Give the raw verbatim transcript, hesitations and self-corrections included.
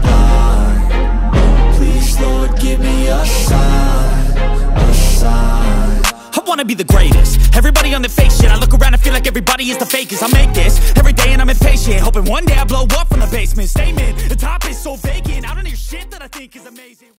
blind? Please, Lord, give me a sign, a sign. I wanna be the greatest. Everybody on their fake shit. I look around and feel like everybody is the fakest. I make this every day and I'm impatient, hoping one day I blow up from the basement. Statement, the top is so vacant. I don't hear shit that I think is amazing.